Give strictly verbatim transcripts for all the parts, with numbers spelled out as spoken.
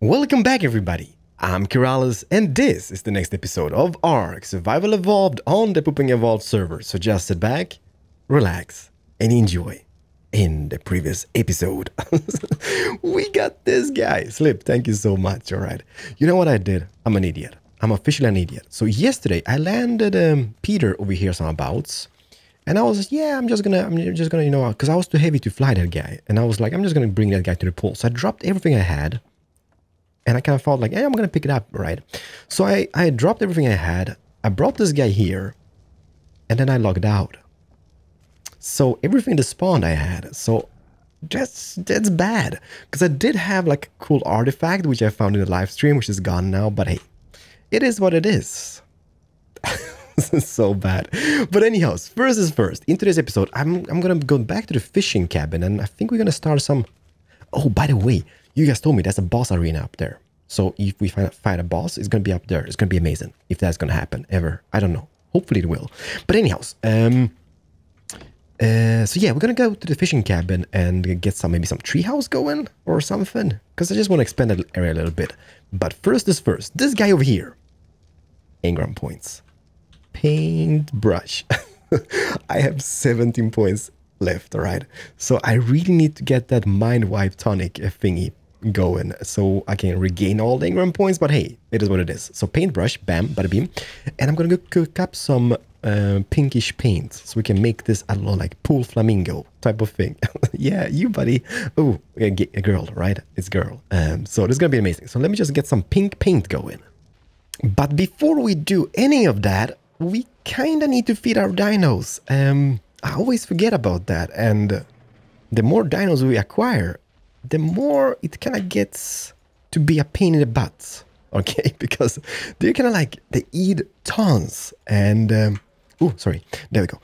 Welcome back, everybody. I'm Keralis, and this is the next episode of ARK: Survival Evolved on the Pooping Evolved server. So just sit back, relax, and enjoy. In the previous episode, we got this guy, Slip. Thank you so much. All right. You know what I did? I'm an idiot. I'm officially an idiot. So yesterday, I landed um, Peter over here somebouts, and I was yeah, I'm just gonna, I'm just gonna, you know, because I was too heavy to fly that guy, and I was like, I'm just gonna bring that guy to the pool. So I dropped everything I had. And I kind of felt like, hey, I'm going to pick it up, right? So I, I dropped everything I had. I brought this guy here. And then I logged out. So everything that spawned I had. So that's, that's bad. Because I did have like a cool artifact, which I found in the live stream, which is gone now. But hey, it is what it is. This is so bad. But anyhow, first is first. In today's episode, I'm, I'm going to go back to the fishing cabin. And I think we're going to start some... Oh, by the way... You guys told me that's a boss arena up there. So if we find, find a boss, it's going to be up there. It's going to be amazing if that's going to happen ever. I don't know. Hopefully it will. But anyhow, um, uh, so yeah, we're going to go to the fishing cabin and get some maybe some treehouse going or something. Because I just want to expand that area a little bit. But first is first. This guy over here. Engram points. Paintbrush. I have seventeen points left, all right? So I really need to get that mind wipe tonic thingy going so I can regain all the Engram points, but hey, it is what it is. So paintbrush, bam, bada beam, and I'm gonna go cook up some uh, pinkish paint so we can make this, I don't know, like pool flamingo type of thing. Yeah, you buddy. Oh, a girl, right? It's girl. Um, so this is gonna be amazing. So let me just get some pink paint going. But before we do any of that, we kind of need to feed our dinos. Um, I always forget about that, and the more dinos we acquire, the more it kind of gets to be a pain in the butt, okay? Because they're kind of like, they eat tons, and, um, oh, sorry, there we go.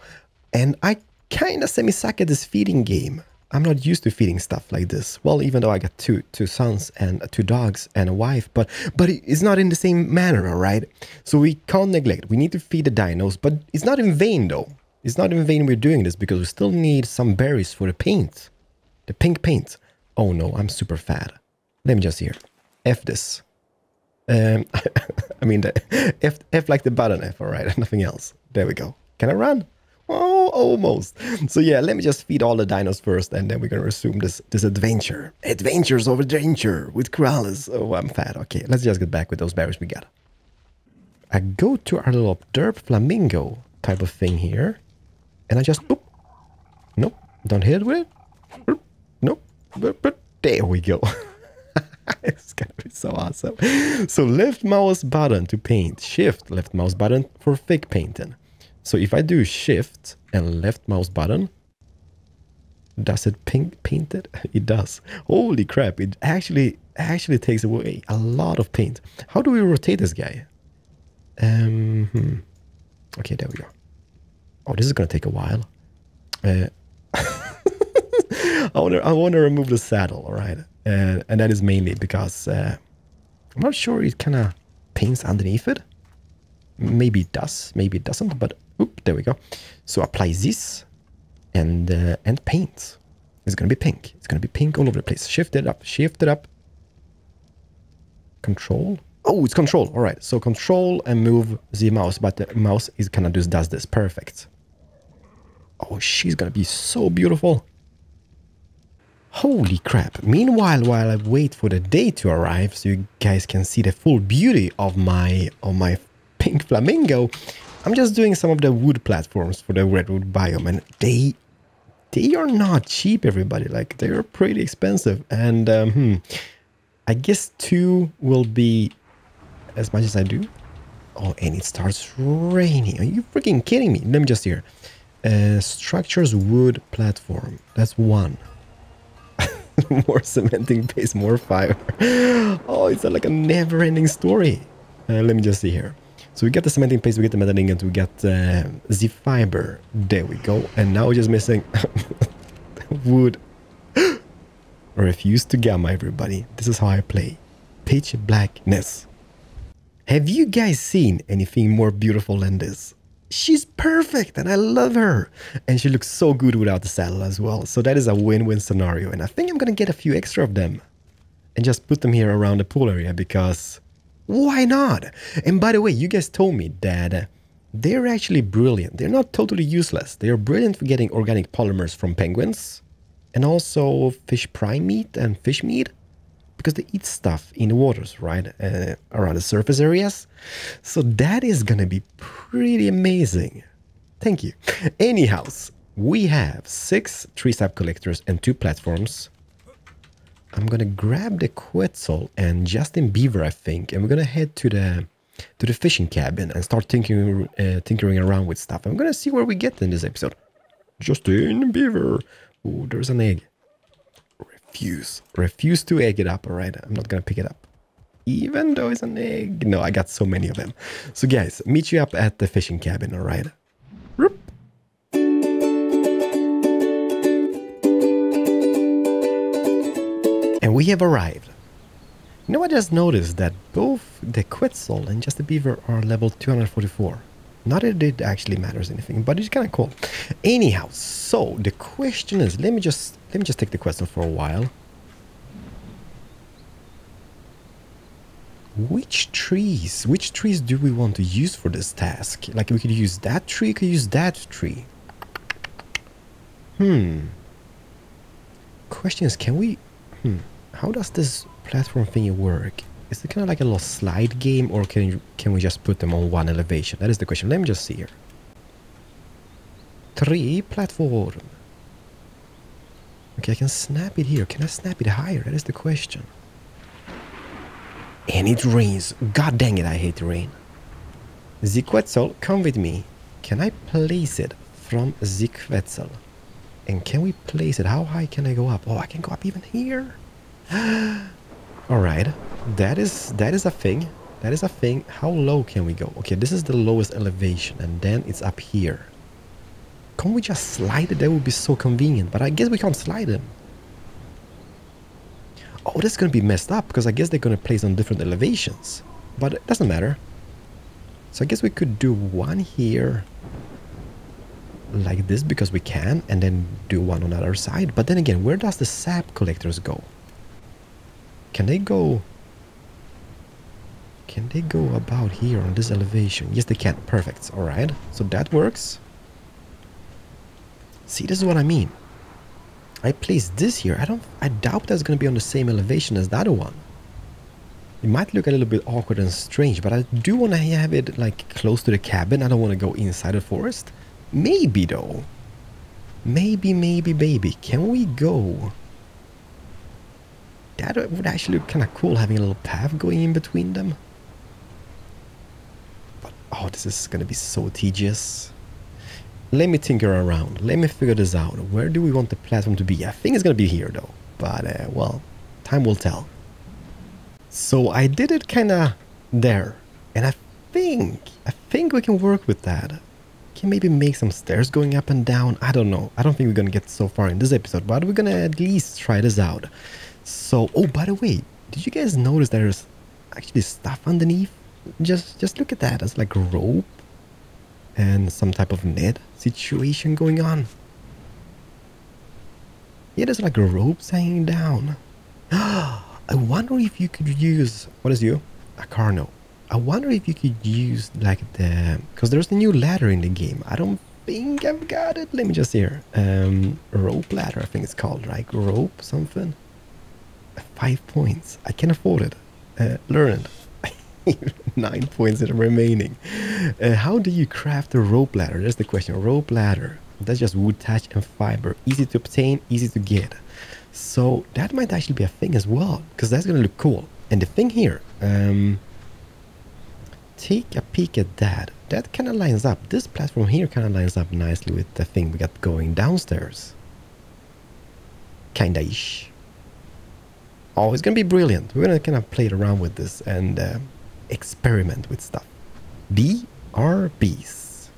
And I kind of semi-suck at this feeding game. I'm not used to feeding stuff like this. Well, even though I got two two sons and two dogs and a wife, but but it's not in the same manner, all right? So we can't neglect. We need to feed the dinos, but it's not in vain, though. It's not in vain we're doing this, because we still need some berries for the paint. The pink paint. Oh no, I'm super fat. Let me just hear. F this. Um, I mean, the F, F like the button F, all right? Nothing else. There we go. Can I run? Oh, almost. So yeah, let me just feed all the dinos first, and then we're going to resume this this adventure. Adventures of adventure with Keralis. Oh, I'm fat. Okay, let's just get back with those berries we got. I go to our little derp flamingo type of thing here. And I just, boop, nope, don't hit it with it, boop, nope, boop, boop, there we go. It's gonna be so awesome. So left mouse button to paint, shift left mouse button for thick painting. So if I do shift and left mouse button, does it pink paint it? It does. Holy crap, it actually, actually takes away a lot of paint. How do we rotate this guy? Um, hmm. Okay, there we go. Oh, this is going to take a while. Uh, I want to I want to remove the saddle, all right? Uh, and that is mainly because uh, I'm not sure it kind of paints underneath it. Maybe it does, maybe it doesn't, but oop, there we go. So apply this and, uh, and paint. It's going to be pink. It's going to be pink all over the place. Shift it up, shift it up. Control. Oh, it's control. All right. So control and move the mouse, but the mouse is kind of just does this. Perfect. Oh, she's going to be so beautiful. Holy crap. Meanwhile, while I wait for the day to arrive, so you guys can see the full beauty of my, of my pink flamingo, I'm just doing some of the wood platforms for the redwood biome, and they, they are not cheap, everybody. Like, they are pretty expensive. And, um, hmm, I guess two will be as much as I do. Oh, and it starts raining. Are you freaking kidding me? Let me just hear. Uh, structures, wood, platform. That's one. More cementing base, more fiber. Oh, it's like a never-ending story. Uh, let me just see here. So we got the cementing paste, we get the metal ingot, we got uh, the fiber. There we go. And now we're just missing wood. Refuse to gamma, everybody. This is how I play. Pitch blackness. Have you guys seen anything more beautiful than this? She's perfect, and I love her. And she looks so good without the saddle as well. So that is a win-win scenario. And I think I'm going to get a few extra of them. and just put them here around the pool area, because why not? And by the way, you guys told me that they're actually brilliant. They're not totally useless. They're brilliant for getting organic polymers from penguins and also fish prey meat and fish meat, because they eat stuff in the waters, right, uh, around the surface areas. So that is going to be pretty amazing. Thank you. Anyhow, we have six tree-sap collectors and two platforms. I'm going to grab the Quetzal and Justin Beaver, I think, and we're going to head to the to the fishing cabin and start tinkering, uh, tinkering around with stuff. I'm going to see where we get in this episode. Justin Beaver. Oh, there's an egg. Refuse. Refuse to egg it up, all right? I'm not going to pick it up. Even though it's an egg. No, I got so many of them. So, guys, meet you up at the fishing cabin, all right? Roop. And we have arrived. You know, I just noticed that both the Quetzal and just the Beaver are level two hundred forty-four. Not that it actually matters anything, but it's kind of cool. Anyhow, so the question is, let me just let me just take the Quetzal for a while. Which trees? Which trees do we want to use for this task? Like, we could use that tree. We could use that tree. Hmm. Question is, can we? Hmm. How does this platform thingy work? Is it kind of like a little slide game, or can you, can we just put them on one elevation? That is the question. Let me just see here. Tree platform. Okay, I can snap it here. Can I snap it higher? That is the question. And it rains. God dang it, I hate the rain. The Quetzal, come with me. Can I place it from the Quetzal? And can we place it? How high can I go up? Oh, I can go up even here. All right, that is that is a thing. That is a thing. How low can we go? Okay, this is the lowest elevation, and then it's up here. Can't we just slide it? That would be so convenient. But I guess we can't slide them. Oh, that's gonna be messed up, because I guess they're gonna place on different elevations. But it doesn't matter. So I guess we could do one here like this, because we can, and then do one on the other side. But then again, where does the sap collectors go? Can they go? Can they go about here on this elevation? Yes, they can. Perfect. All right. So that works. See, this is what I mean. I placed this here. I don't. I doubt that's going to be on the same elevation as the other one. It might look a little bit awkward and strange, but I do want to have it like close to the cabin. I don't want to go inside the forest. Maybe though. Maybe, maybe, baby. Can we go? That would actually look kind of cool, having a little path going in between them. But, oh, this is going to be so tedious. Let me tinker around. Let me figure this out. Where do we want the platform to be? I think it's going to be here, though. But, uh, well, time will tell. So I did it kind of there. And I think, I think we can work with that. Can maybe make some stairs going up and down. I don't know. I don't think we're going to get so far in this episode. But we're going to at least try this out. So, oh, by the way, did you guys notice there's actually stuff underneath? Just just look at that. That's like rope and some type of net situation going on. Yeah, there's like ropes hanging down. I wonder if you could use... What is you? Acarno. I wonder if you could use like the... Because there's a new ladder in the game. I don't think I've got it. Let me just see here. Um, rope ladder, I think it's called. Like rope something. Five points. I can afford it. Uh, learn it. Nine points that are remaining. Uh, how do you craft a rope ladder? That's the question. Rope ladder. That's just wood, thatch, and fiber. Easy to obtain, easy to get. So that might actually be a thing as well, because that's going to look cool. And the thing here, um, take a peek at that. That kind of lines up. This platform here kind of lines up nicely with the thing we got going downstairs. Kinda-ish. Oh, it's going to be brilliant. We're going to kind of play around with this and uh, experiment with stuff. B R Bs.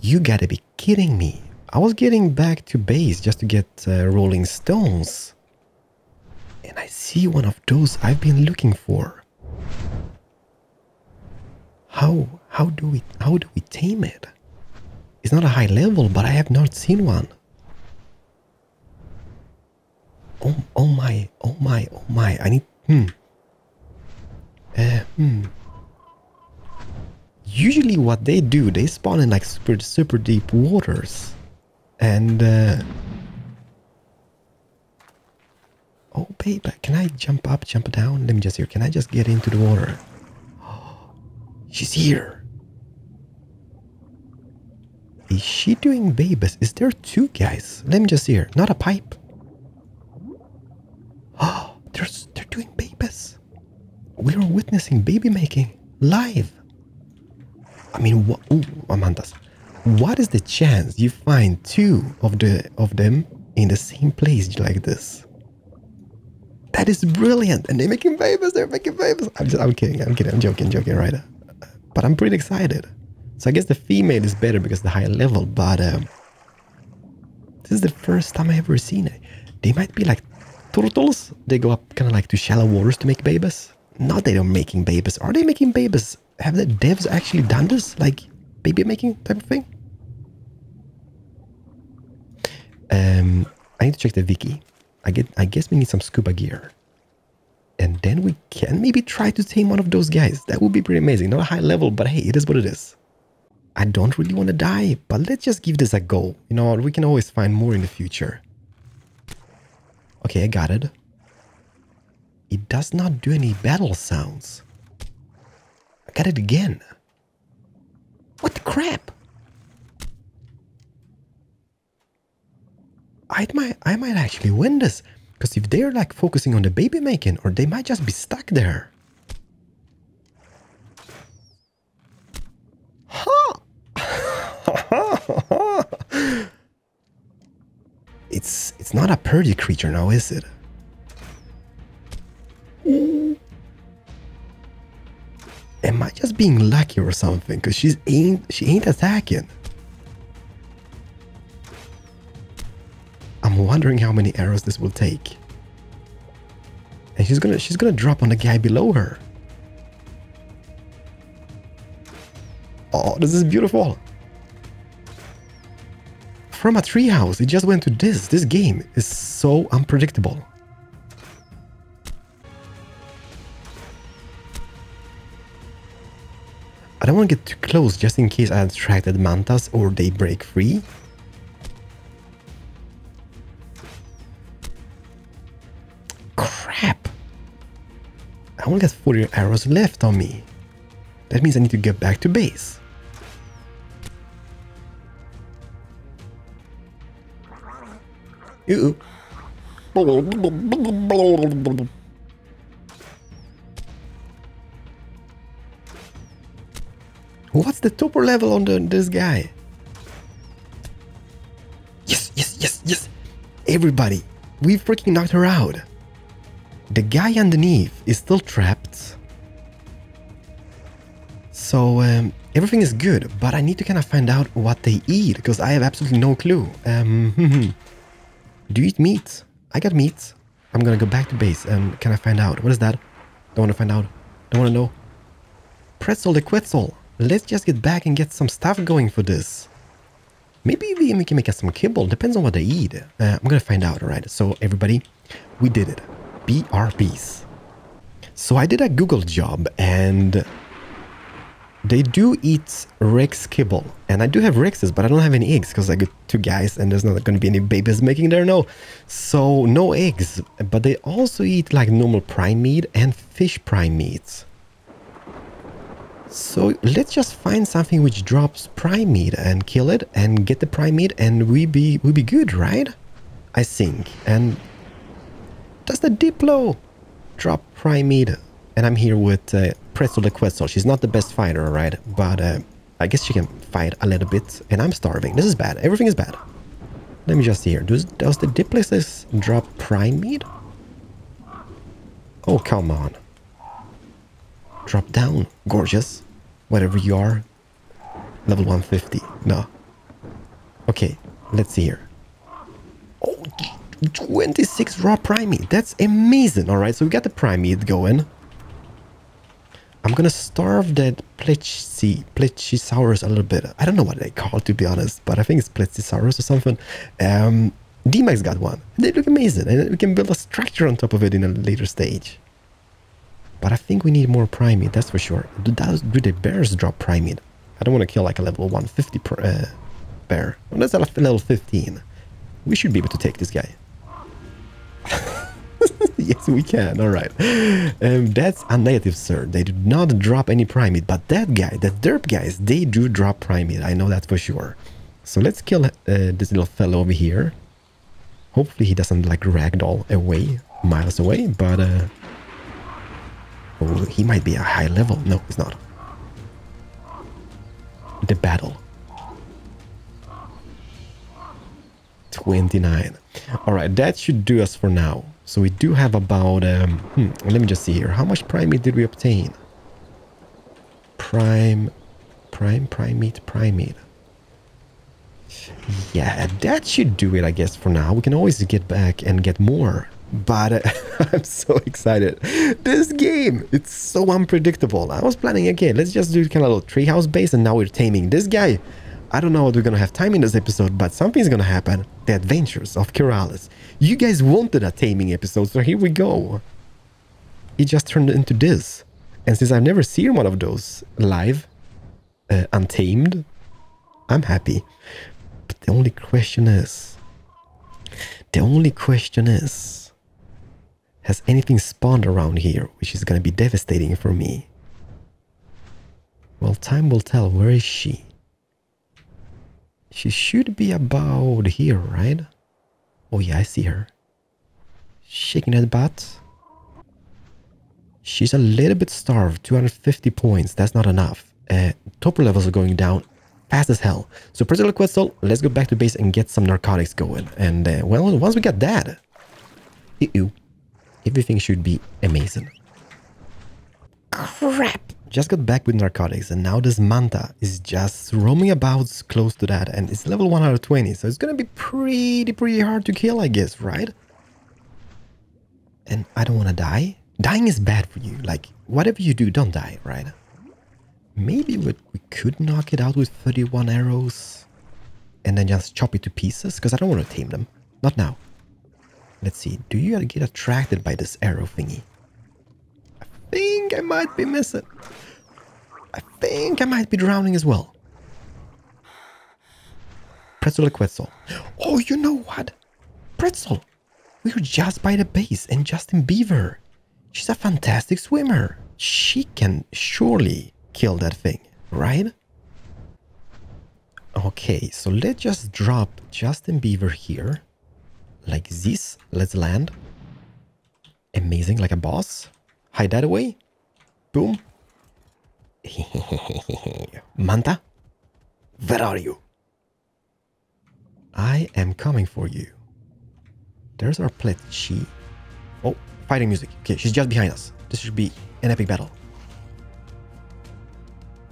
You got to be kidding me. I was getting back to base just to get uh, rolling stones. And I see one of those I've been looking for. How how do we how do we tame it? It's not a high level, but I have not seen one. Oh, oh my, oh my, oh my, I need Hmm. Uh, hmm. Usually what they do, they spawn in like super, super deep waters. And... Uh, oh, babe, can I jump up, jump down? Let me just hear. Can I just get into the water? Oh, she's here. Is she doing babies? Is there two guys? Let me just hear. Not a pipe. Oh, they're, they're doing babies. We're witnessing baby making live. I mean, what? Ooh, Amanda's. What is the chance you find two of the of them in the same place like this? That is brilliant, and they're making babies. They're making babies. I'm just, I'm kidding. I'm kidding. I'm joking, joking, right? But I'm pretty excited. So I guess the female is better because of the high level. But um, this is the first time I ever seen it. They might be like turtles. They go up kind of like to shallow waters to make babies. Not that they're making babies. Are they making babies? Have the devs actually done this, like baby making type of thing? Um, I need to check the wiki. I get. I guess we need some scuba gear. And then we can maybe try to tame one of those guys. That would be pretty amazing. Not a high level, but hey, it is what it is. I don't really want to die, but let's just give this a go. You know, we can always find more in the future. Okay, I got it. It does not do any battle sounds. I got it again. What the crap? I might, I might actually win this, because if they're like focusing on the baby making, or they might just be stuck there. Huh? it's it's not a purdy creature now, is it? Am I just being lucky or something? Because she's ain't she ain't attacking. I'm wondering how many arrows this will take. And she's gonna she's gonna drop on the guy below her. Oh, this is beautiful. From a treehouse, it just went to this. This game is so unpredictable. I don't want to get too close just in case I attracted mantas or they break free. Crap! I only got forty arrows left on me. That means I need to get back to base. Ooh. What's the topper level on the, this guy? Yes, yes, yes, yes. Everybody, we freaking knocked her out. The guy underneath is still trapped. So um, everything is good, but I need to kind of find out what they eat because I have absolutely no clue. Um, do you eat meat? I got meat. I'm gonna go back to base and can I find out? What is that? Don't want to find out. Don't want to know. Pretzel the Quetzal. Let's just get back and get some stuff going for this. Maybe we can make us some kibble. Depends on what they eat. Uh, I'm gonna find out, alright? So everybody, we did it. B R Bs. So I did a Google job and they do eat Rex kibble. And I do have Rexes, but I don't have any eggs because I got two guys and there's not gonna be any babies making there, no. So no eggs, but they also eat like normal prime meat and fish prime meats. So let's just find something which drops prime meat and kill it and get the prime meat and we be we be good, right? I think. And that's the Diplo drop prime meat. And I'm here with uh, Pretzel the Quetzal. She's not the best fighter, right? But uh, I guess she can fight a little bit. And I'm starving. This is bad. Everything is bad. Let me just see here. Does, does the Diplexes drop prime meat? Oh, come on. Drop down, gorgeous, whatever you are. Level one fifty. No. Okay, let's see here. Oh, twenty-six raw prime meat. That's amazing. All right, so we got the prime meat going. I'm gonna starve that Plesiosaur, Plesiosaurus a little bit. I don't know what they call it, to be honest, but I think it's Plesiosaurus or something. Um, D-Max got one. They look amazing, and we can build a structure on top of it in a later stage. But I think we need more primate, that's for sure. Do, those, do the bears drop primate? I don't want to kill like a level one fifty per, uh, bear. Well, that's at level fifteen. We should be able to take this guy. Yes, we can. All right. Um, that's a native, sir. They do not drop any primate. But that guy, the derp guys, they do drop primate. I know that for sure. So let's kill uh, this little fellow over here. Hopefully he doesn't like ragdoll away, miles away. But uh, oh, he might be a high level. No, he's not. The battle. twenty-nine. All right, that should do us for now. So we do have about, um, hmm, let me just see here. How much primate did we obtain? Prime, prime, primate, primate. Yeah, that should do it, I guess, for now. We can always get back and get more. But uh, I'm so excited. This game, it's so unpredictable. I was planning, okay, let's just do kind of a little treehouse base, and now we're taming this guy. I don't know what we're going to have time in this episode, but something's going to happen. The Adventures of Keralis. You guys wanted a taming episode, so here we go. It just turned into this. And since I've never seen one of those live, uh, untamed, I'm happy. But the only question is... The only question is... Has anything spawned around here, which is going to be devastating for me? Well, time will tell. Where is she? She should be about here, right? Oh yeah, I see her. Shaking that butt. She's a little bit starved. two hundred fifty points. That's not enough. Uh, topper levels are going down fast as hell. So, President Quetzal, let's go back to base and get some narcotics going. And, uh, well, once we got that... Uh-oh. Everything should be amazing. Crap! Just got back with narcotics, and now this manta is just roaming about close to that, and it's level one hundred twenty, so it's gonna be pretty pretty hard to kill, I guess, right? And I don't want to die. Dying is bad for you. Like, whatever you do, don't die, right? Maybe we, we could knock it out with thirty-one arrows and then just chop it to pieces, because I don't want to tame them, not now. Let's see, do you get attracted by this arrow thingy? I think I might be missing. I think I might be drowning as well. Pretzel or Quetzal. Oh, you know what? Pretzel. We were just by the base and Justin Beaver. She's a fantastic swimmer. She can surely kill that thing, right? Okay, so let's just drop Justin Beaver here. Like this. Let's land. Amazing, like a boss. Hide that away. Boom. Manta, where are you? I am coming for you. There's our Pletchi. Oh, fighting music. Okay, she's just behind us. This should be an epic battle.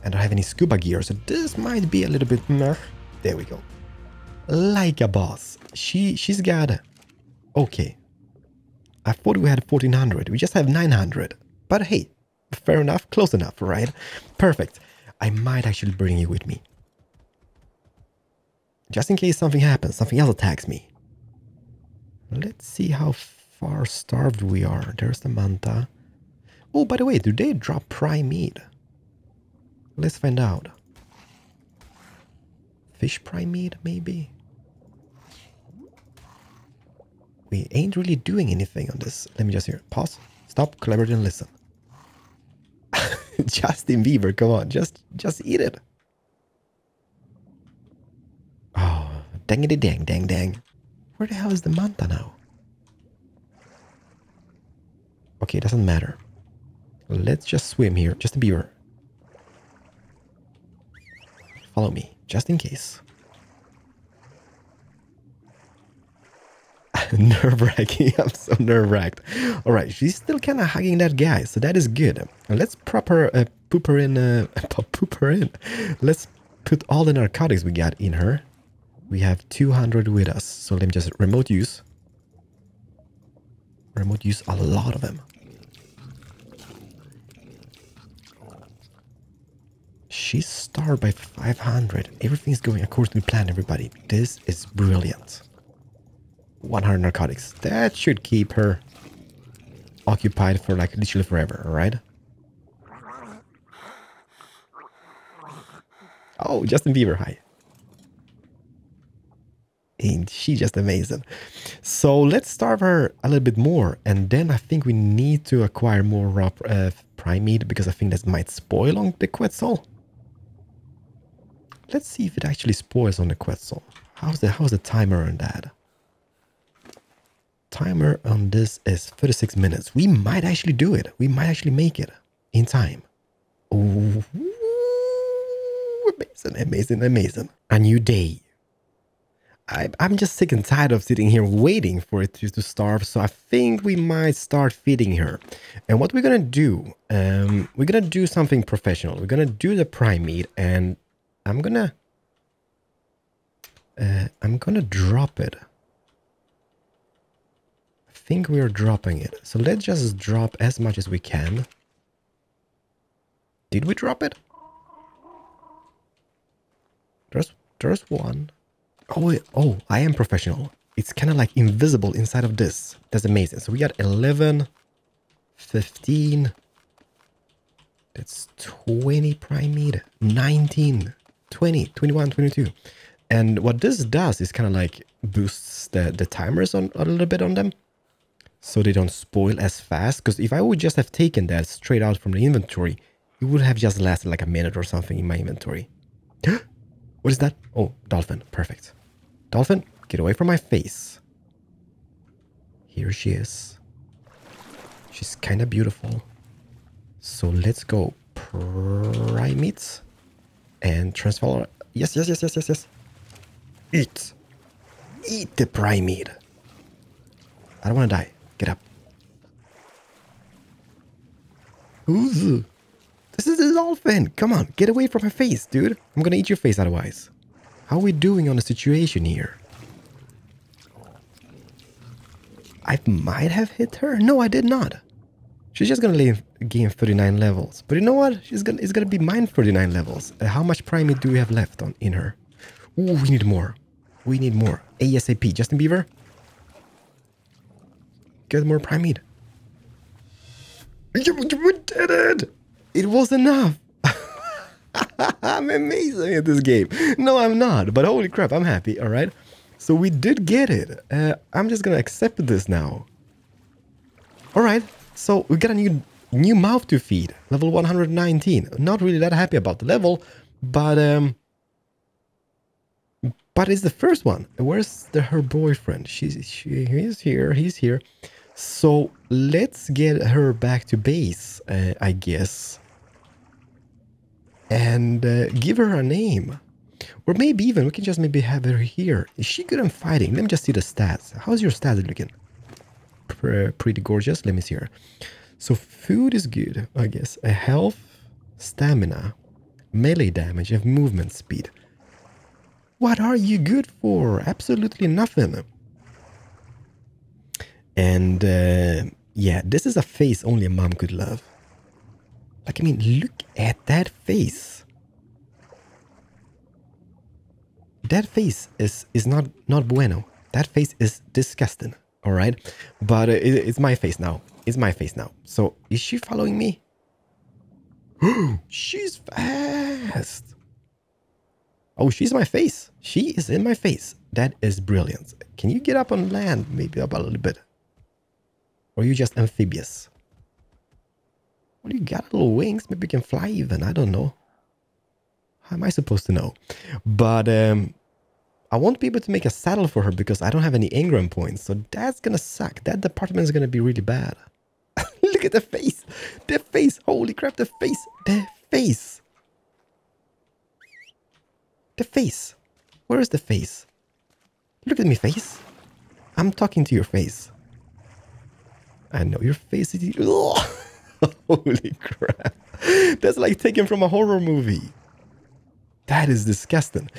I don't have any scuba gear, so this might be a little bit... Nah. There we go. Like a boss. She, she's got... Okay. I thought we had fourteen hundred. We just have nine hundred. But hey, fair enough, close enough, right? Perfect. I might actually bring you with me. Just in case something happens, something else attacks me. Let's see how far starved we are. There's the manta. Oh, by the way, do they drop primate? Let's find out. Fish primate, maybe? We ain't really doing anything on this. Let me just hear. Pause. Stop. Collaborate and listen. Justin Beaver, come on. Just just eat it. Oh, dangity dang, dang, dang. Where the hell is the manta now? Okay, doesn't matter. Let's just swim here. Justin Beaver. Follow me, just in case. Nerve-wracking. I'm so nerve-wracked. All right, she's still kind of hugging that guy, so that is good. Let's pop her, uh, poop her in. Uh, poop her in. Let's put all the narcotics we got in her. We have two hundred with us, so let me just remote use. Remote use a lot of them. She's starved by five hundred. Everything's going according to the plan, everybody. This is brilliant. one hundred narcotics. That should keep her occupied for like literally forever, right? Oh, Justin Beaver, hi. Ain't she just amazing? So let's starve her a little bit more, and then I think we need to acquire more raw uh, prime meat, because I think that might spoil on the Quetzal. Let's see if it actually spoils on the Quetzal. How's the how's the timer on that? Timer on this is thirty-six minutes. We might actually do it. We might actually make it in time. Ooh, amazing, amazing, amazing. A new day. I, I'm just sick and tired of sitting here waiting for it to, to starve, so I think we might start feeding her. And what we're gonna do, um, we're gonna do something professional. We're gonna do the prime meat, and I'm gonna, uh, I'm gonna drop it. I think we're dropping it. So let's just drop as much as we can. Did we drop it? There's, there's one. Oh, oh, I am professional. It's kind of like invisible inside of this. That's amazing. So we got eleven, fifteen, that's twenty prime meat, nineteen, twenty, twenty-one, twenty-two. And what this does is kind of like boosts the, the timers on a little bit on them, so they don't spoil as fast. Because if I would just have taken that straight out from the inventory, it would have just lasted like a minute or something in my inventory. What is that? Oh, dolphin. Perfect. Dolphin, get away from my face. Here she is. She's kind of beautiful. So let's go. Primates. And transfer. Yes, yes, yes, yes, yes, yes. Eat. Eat the primate. I don't want to die. Get up. Ooh. This is a dolphin! Come on, get away from my face, dude! I'm gonna eat your face otherwise. How are we doing on the situation here? I might have hit her? No, I did not. She's just gonna gain thirty-nine levels. But you know what? She's gonna, it's gonna be mine thirty-nine levels. Uh, how much primate do we have left on in her? Ooh, we need more. We need more. ASAP. Justin Beaver? Get more primate. You, you did it! It was enough. I'm amazing at this game. No, I'm not. But holy crap, I'm happy. All right. So we did get it. Uh, I'm just going to accept this now. All right. So we got a new new mouth to feed. Level one hundred nineteen. Not really that happy about the level. But um, but it's the first one. Where's the, her boyfriend? She's, she, he's here. He's here. So let's get her back to base, uh, I guess, and uh, give her a name, or maybe even we can just maybe have her here. Is she good at fighting? Let me just see the stats. How's your stats looking? P pretty gorgeous. Let me see her. So food is good, I guess. Uh, health, stamina, melee damage, and movement speed. What are you good for? Absolutely nothing. And, uh, yeah, this is a face only a mom could love. Like, I mean, look at that face. That face is, is not, not bueno. That face is disgusting, all right? But uh, it, it's my face now. It's my face now. So, is she following me? She's fast. Oh, she's my face. She is in my face. That is brilliant. Can you get up on land? Maybe up a little bit. Or you just amphibious? Well, you got little wings. Maybe you can fly even. I don't know. How am I supposed to know? But um, I won't be able to make a saddle for her because I don't have any Engram points. So that's going to suck. That department is going to be really bad. Look at the face. The face. Holy crap. The face. The face. The face. Where is the face? Look at me, face. I'm talking to your face. I know your face is... Holy crap. That's like taken from a horror movie. That is disgusting.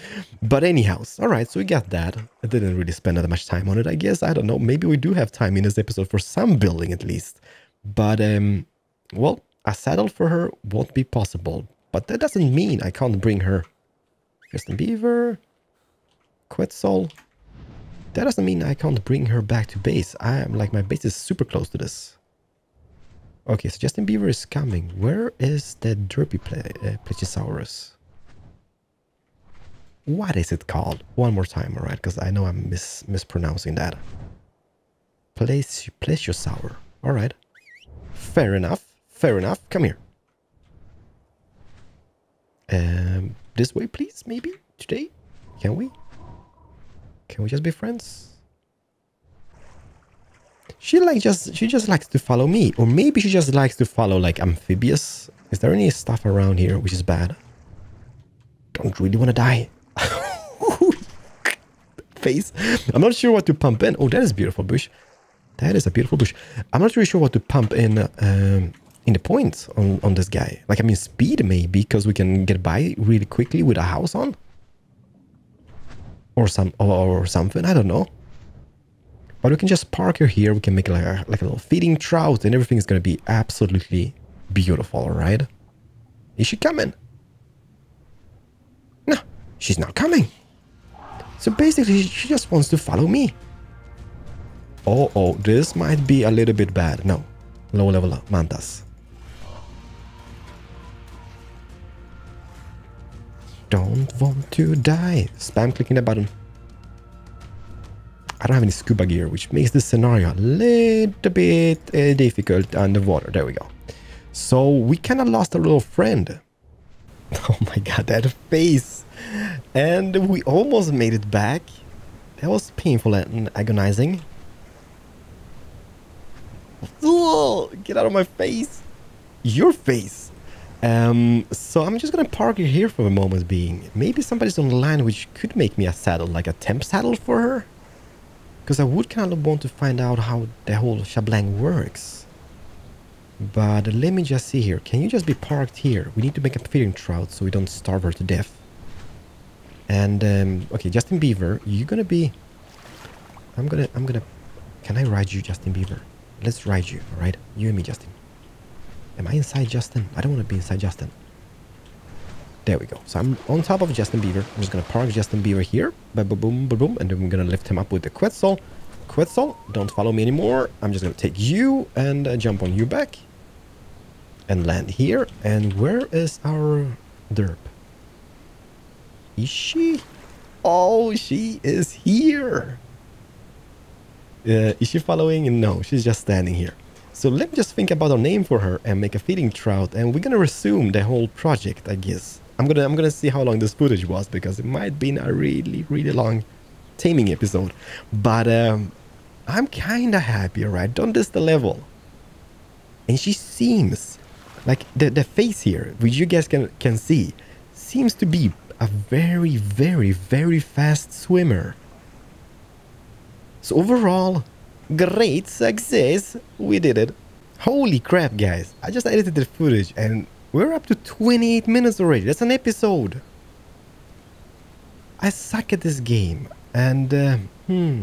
But anyhow, all right, so we got that. I didn't really spend that much time on it, I guess. I don't know. Maybe we do have time in this episode for some building at least. But, um, well, a saddle for her won't be possible. But that doesn't mean I can't bring her. Justin Beaver, Quetzal. That doesn't mean I can't bring her back to base. I am like, my base is super close to this. Okay, so Justin Beaver is coming. Where is that derpy ple uh, Plesiosaurus? What is it called? One more time, all right? Because I know I'm mis mispronouncing that. Plesi Plesiosaur. All right. Fair enough. Fair enough. Come here. Um, this way, please, maybe? Today? Can we? Can we just be friends? She like just she just likes to follow me, or maybe she just likes to follow like amphibious. Is there any stuff around here which is bad? Don't really want to die. Face. I'm not sure what to pump in. Oh, that is beautiful bush. That is a beautiful bush. I'm not really sure what to pump in um, in the points on on this guy. Like I mean, speed maybe, because we can get by really quickly with a house on. Or some or something, I don't know. But we can just park her here. We can make like a, like a little feeding trout, and everything is gonna be absolutely beautiful, right? Is she coming? No, she's not coming. So basically, she just wants to follow me. Oh, oh, this might be a little bit bad. No, low level mantas. Don't want to die. Spam clicking the button. I don't have any scuba gear, which makes this scenario a little bit uh, difficult underwater. There we go. So we kind of lost our little friend. Oh my god, that face. And we almost made it back. That was painful and agonizing. Oh, get out of my face. Your face. Um, so I'm just going to park her here for the moment being. Maybe somebody's on the line which could make me a saddle, like a temp saddle for her. Because I would kind of want to find out how the whole shablang works. But let me just see here. Can you just be parked here? We need to make a feeding trout so we don't starve her to death. And, um, okay, Justin Beaver, you're going to be... I'm going to, I'm going to... Can I ride you, Justin Beaver? Let's ride you, all right? You and me, Justin. Am I inside Justin? I don't want to be inside Justin. There we go. So I'm on top of Justin Beaver. I'm just going to park Justin Beaver here. Ba-ba-boom, ba-boom. And then we're going to lift him up with the Quetzal. Quetzal, don't follow me anymore. I'm just going to take you and uh, jump on you back. And land here. And where is our derp? Is she? Oh, she is here. Uh, is she following? No, she's just standing here. So let me just think about a name for her and make a feeding trout, and we're gonna resume the whole project, I guess. I'm gonna I'm gonna see how long this footage was, because it might be a really really long taming episode. But um, I'm kind of happy, right? Don't miss the level. And she seems like the the face here, which you guys can can see, seems to be a very very very fast swimmer. So overall. Great success, we did it. Holy crap, guys, I just edited the footage and we're up to twenty-eight minutes already. That's an episode. I suck at this game, and uh, hmm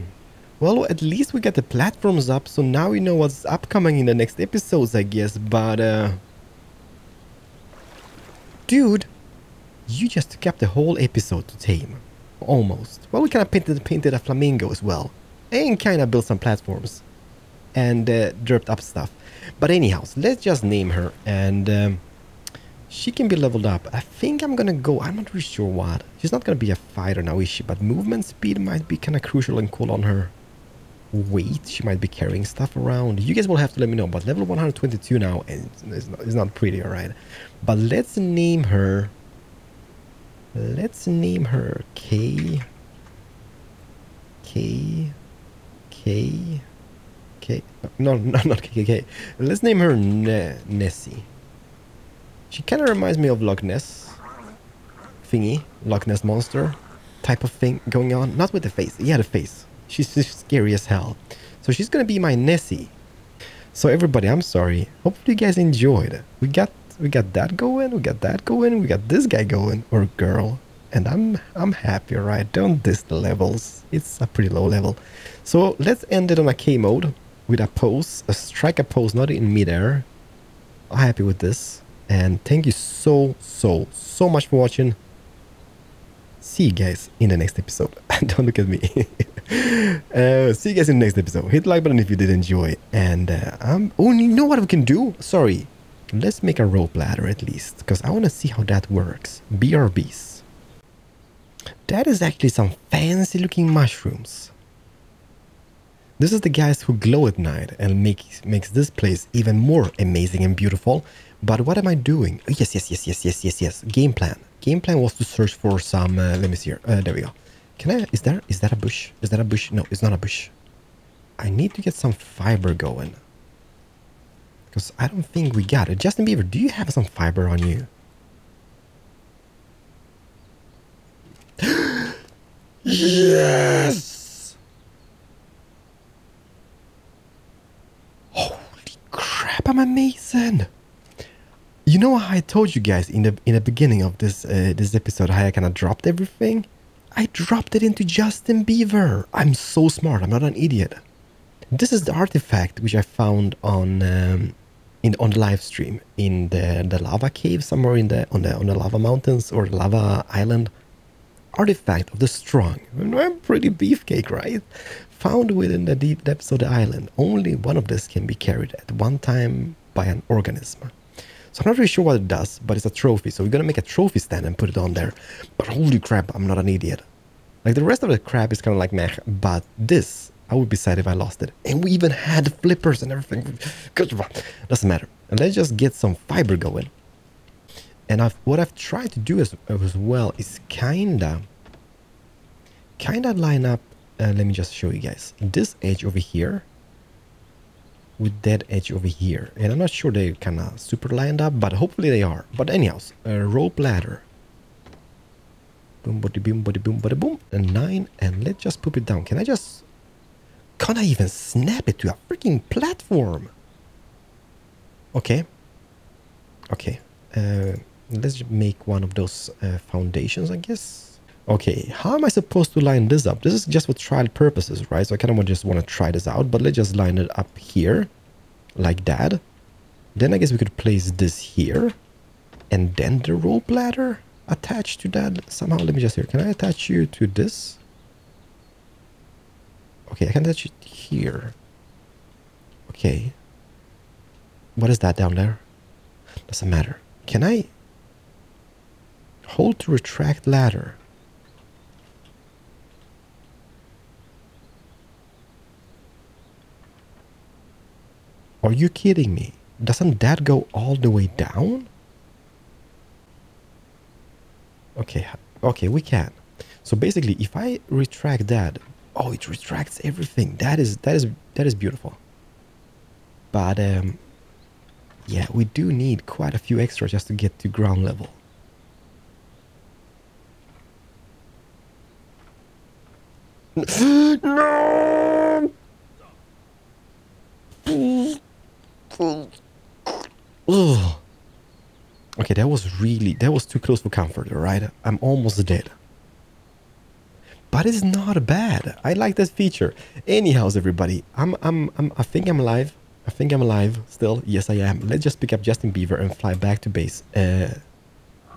well, at least we got the platforms up, so now we know what's upcoming in the next episodes, I guess. But uh dude, you just took up the whole episode to tame almost. Well, we kind of painted painted a flamingo as well. And kind of built some platforms and uh, derped up stuff. But anyhow, so let's just name her, and um, she can be leveled up. I think I'm gonna go, I'm not really sure what. She's not gonna be a fighter now, is she? But movement speed might be kind of crucial and cool on her. Weight, she might be carrying stuff around. You guys will have to let me know. But level one hundred twenty-two now, and it's not, it's not pretty, alright? But let's name her. Let's name her K. K. K, K, no, no, not K, K, let's name her ne Nessie. She kind of reminds me of Loch Ness thingy, Loch Ness monster type of thing going on. Not with the face, yeah, the face. She's just scary as hell. So she's gonna be my Nessie. So everybody, I'm sorry. Hopefully you guys enjoyed. We got, we got that going, we got that going, we got this guy going, or girl. And I'm I'm happy, right? Don't diss the levels. It's a pretty low level. So let's end it on a K mode with a pose, a striker pose, not in midair. I'm happy with this. And thank you so, so, so much for watching. see you guys in the next episode. Don't look at me. Uh, see you guys in the next episode. Hit the like button if you did enjoy. And uh, I'm, oh, you know what we can do? Sorry. Let's make a rope ladder at least, because I want to see how that works. B R Bs. That is actually some fancy looking mushrooms. This is the guys who glow at night and makes makes this place even more amazing and beautiful. But what am I doing? Oh, yes, yes, yes, yes, yes, yes, yes. Game plan. Game plan was to search for some. Uh, let me see here. Uh, there we go. Can I? Is there? Is that a bush? Is that a bush? No, it's not a bush. I need to get some fiber going. Because I don't think we got it. Justin Beaver, do you have some fiber on you? Yes! Holy crap, I'm amazing! You know how I told you guys in the in the beginning of this uh, this episode how I kind of dropped everything? I dropped it into Justin Beaver. I'm so smart. I'm not an idiot. This is the artifact which I found on um, in on the live stream in the the lava cave somewhere in the on the on the lava mountains or lava island. Artifact of the Strong. I'm pretty beefcake, right? Found within the deep depths of the island. Only one of these can be carried at one time by an organism. So I'm not really sure what it does, but it's a trophy. So we're going to make a trophy stand and put it on there. But holy crap, I'm not an idiot. Like the rest of the crap is kind of like meh, but this, I would be sad if I lost it. And we even had flippers and everything. Doesn't matter. And let's just get some fiber going. And I've, what I've tried to do as, as well is kinda, kinda line up. Uh, let me just show you guys. This edge over here. With that edge over here, and I'm not sure they kind of super lined up, but hopefully they are. But anyhow, a rope ladder, boom, body, boom, body, boom, body, boom, and nine, and let's just poop it down. Can I just? Can't I even snap it to a freaking platform? Okay. Okay. Uh, let's make one of those uh, foundations, I guess. Okay, how am I supposed to line this up? This is just for trial purposes, right? So I kind of just want to try this out, but let's just line it up here, like that. Then I guess we could place this here, and then the rope ladder attached to that somehow. Let me just here. Can I attach you to this? Okay, I can attach it here. Okay. What is that down there? Doesn't matter. Can I hold to retract ladder? Are you kidding me? Doesn't that go all the way down? Okay, okay, we can. So basically, if I retract that, oh, it retracts everything. That is that is that is beautiful. But um, yeah, we do need quite a few extra just to get to ground level. No. Ugh. Okay, that was really, that was too close for comfort, right? I'm almost dead. But it's not bad. I like that feature. Anyhow, everybody, I'm, I'm, I'm, I think I'm alive. I think I'm alive still. Yes, I am. Let's just pick up Justin Beaver and fly back to base. Uh,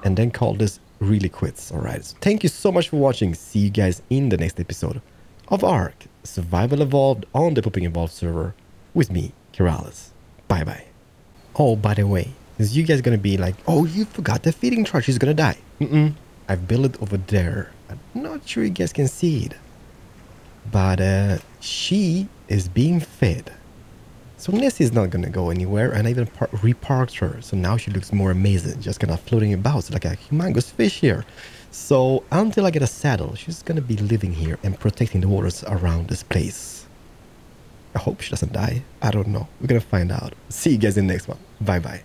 and then call this really quits. All right. So thank you so much for watching. See you guys in the next episode of ARK: Survival Evolved on the Pooping Evolved server with me, Keralis. Bye bye. Oh, by the way, is you guys gonna be like, oh, you forgot the feeding trough, she's gonna die. Mm-mm. I've built it over there. I'm not sure you guys can see it. But uh, she is being fed. So Nessie is not gonna go anywhere, and I even reparked her. So now she looks more amazing, just kind of floating about, so like a humongous fish here. So until I get a saddle, she's gonna be living here and protecting the waters around this place. I hope she doesn't die. I don't know. We're gonna find out. See you guys in the next one. Bye bye.